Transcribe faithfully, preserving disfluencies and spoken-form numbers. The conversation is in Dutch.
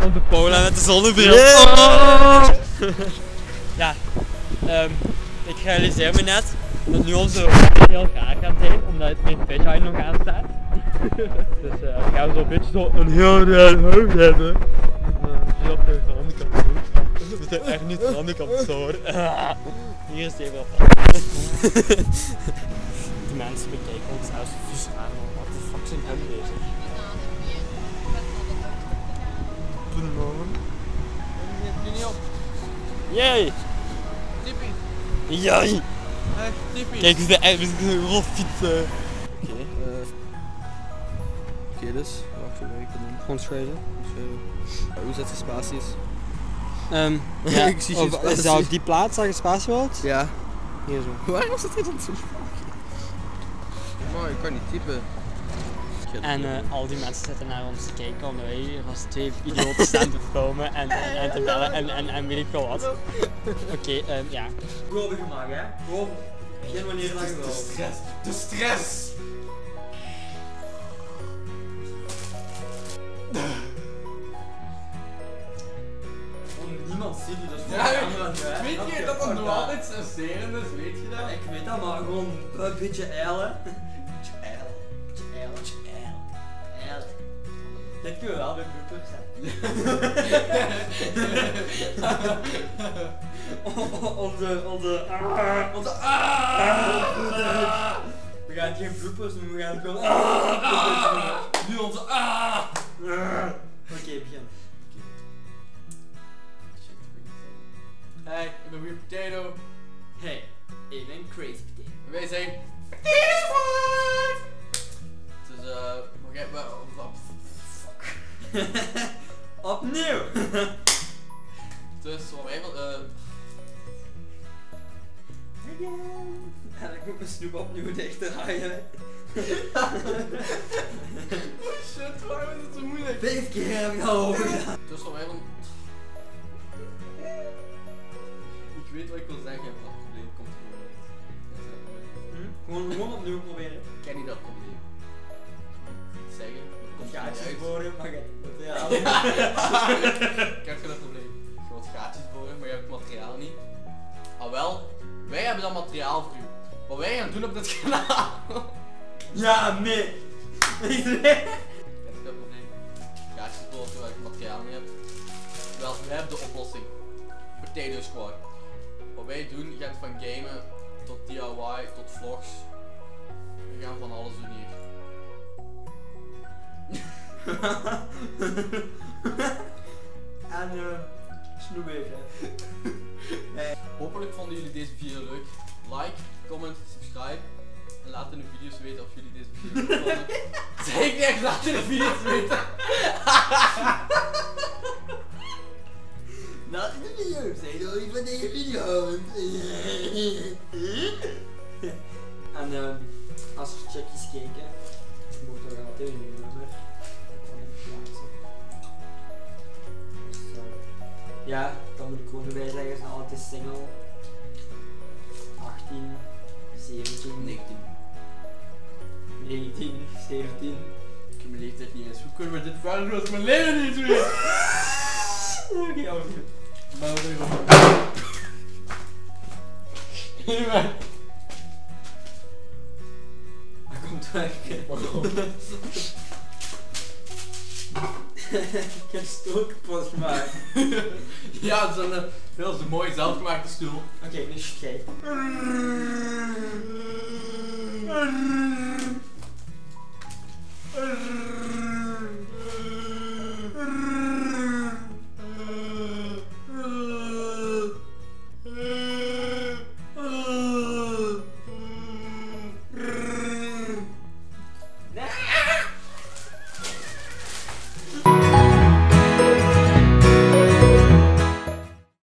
Op de Pola met de zonnebril. Oh. Ja, um, ik realiseer me net dat nu onze hoofd heel gaar gaat zijn, omdat het mijn fisheye nog aan staat. Dus uh, we gaan zo'n beetje zo een heel raar hoofd hebben. Hier op de handicap doen. We zijn echt niet handicap zo hoor. Hier is het even op. De mensen bekijken ons als vies aan, wat de fuck zijn hem bezig. Jee! Tippie! Jee! Echt tippie! Kijk, we zijn rotfietsen! Oké, eh. Oké, dus. Wacht even, ik kan doen. Gewoon schrijven. Uh, hoe zet je spaties? Ehm. Um, ja, ik zie geen spaties. Is dat op die plaats waar je spatie wilt? Ja. Hier zo. Waarom zit dit dan zo? Oh, ik kan niet typen. En uh, al die mensen zitten naar ons te kijken, omdat wij hier als twee idioten staan te filmen en, en, en te bellen en, en, en weet ik wel wat. Oké, okay, um, ja. Goal gemaakt, hè? Gewoon geen manier dat je wil. De stress! De stress! Niemand ziet je, dus ja, ik weet je dat het nog altijd stresseren is, weet je dat? Ik weet dat, maar gewoon een beetje eilen. Dat kunnen we wel bij bloopers hebben. Onze, onze, ah, onze, ah, we gaan geen bloopers doen, we gaan gewoon ah, nu onze ah. Oké, okay, begin. Hey, ik ben weer Potato. Hey, ik ben Crazy Potato. Wij zijn Potato Squad. Dus eh, uh, we gaan wel. Opnieuw! Dus wat wij van eh. En ik moet mijn snoep opnieuw dichtdraaien. Oh shit, waarom is het zo moeilijk? Vijf keer heb ik al over gedaan. Dus wat wij van. Ik weet wat ik wil zeggen, maar het probleem komt gewoon uit. Gewoon gewoon opnieuw proberen. Ik ken niet dat probleem. Zeggen. Gaatjes boren, maar je materiaal niet. Ik heb geen probleem. Je wilt gaatjes boren, maar je hebt materiaal niet. Ah wel, wij hebben dat materiaal voor u. Wat wij gaan doen op dit kanaal. Ja, nee. Ik heb geen probleem. Gaatjes boren terwijl je materiaal niet hebt. Wel, we hebben de oplossing. Potato Squad. Wat wij doen, je gaat van gamen tot D I Y, tot vlogs. We gaan van alles doen hier. En uh, snoep even. Hey. Hopelijk vonden jullie deze video leuk. Like, comment, subscribe. En laat in de video's weten of jullie deze video leuk vonden. Zeker, laat in de video's weten. Laat in de video's weten of jullie van deze video houden. En uh, als we checkjes kijken, moeten we altijd in de nummer. Ja, dan moet ik gewoon erbij zeggen, ze zijn altijd single. achttien, zeventien, negentien, negentien, zeventien. Ik heb mijn leeftijd niet eens. Hoe kunnen we dit veranderen als mijn leven niet meer? Oké, okay, alles goed. Maar we doen het. Hij komt weg. Ik heb stookpot gemaakt. Ja, dat is een heel mooi zelfgemaakte stoel. Oké, okay, nu is het gek.